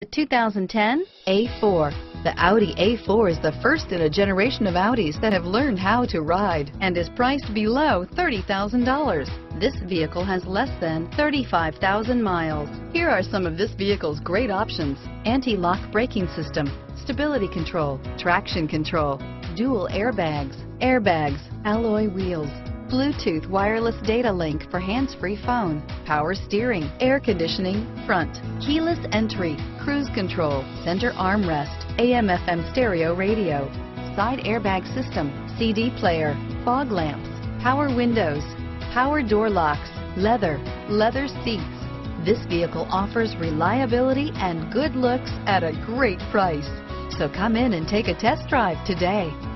The 2010 A4. The Audi A4 is the first in a generation of Audis that have learned how to ride and is priced below $30,000. This vehicle has less than 35,000 miles. Here are some of this vehicle's great options: anti-lock braking system, stability control, traction control, dual airbags, alloy wheels, Bluetooth wireless data link for hands-free phone, power steering, air conditioning, front, keyless entry, cruise control, center armrest, AM/FM stereo radio, side airbag system, CD player, fog lamps, power windows, power door locks, leather seats. This vehicle offers reliability and good looks at a great price. So come in and take a test drive today.